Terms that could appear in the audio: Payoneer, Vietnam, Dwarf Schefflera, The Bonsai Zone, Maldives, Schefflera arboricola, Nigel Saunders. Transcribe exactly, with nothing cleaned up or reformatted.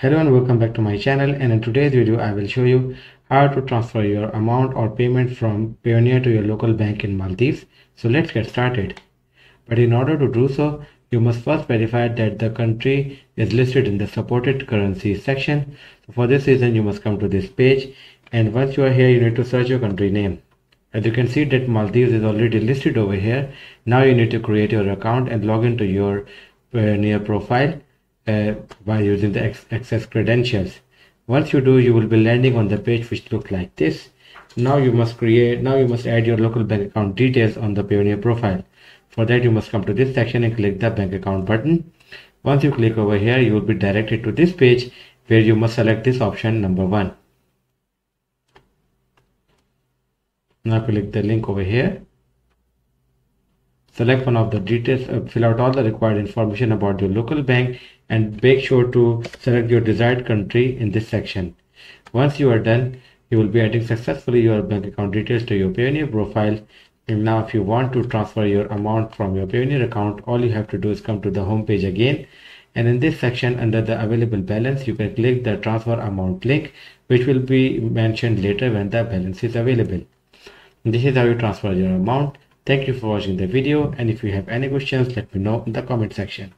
Hello and welcome back to my channel, and in today's video I will show you how to transfer your amount or payment from Payoneer to your local bank in Maldives. So let's get started. But in order to do so, you must first verify that the country is listed in the supported currency section. So for this reason, you must come to this page, and once you are here you need to search your country name. As you can see that Maldives is already listed over here. Now you need to create your account and log into your Payoneer profile Uh, by using the access credentials. Once you do, you will be landing on the page which looks like this. Now you must create. Now you must add your local bank account details on the Payoneer profile. For that, you must come to this section and click the bank account button. Once you click over here, you will be directed to this page where you must select this option number one. Now click the link over here. Select one of the details, uh, fill out all the required information about your local bank, and make sure to select your desired country in this section. Once you are done, you will be adding successfully your bank account details to your Payoneer profile. And now if you want to transfer your amount from your Payoneer account, all you have to do is come to the home page again. And in this section under the available balance, you can click the transfer amount link, which will be mentioned later when the balance is available. And this is how you transfer your amount. Thank you for watching the video, and if you have any questions, let me know in the comment section.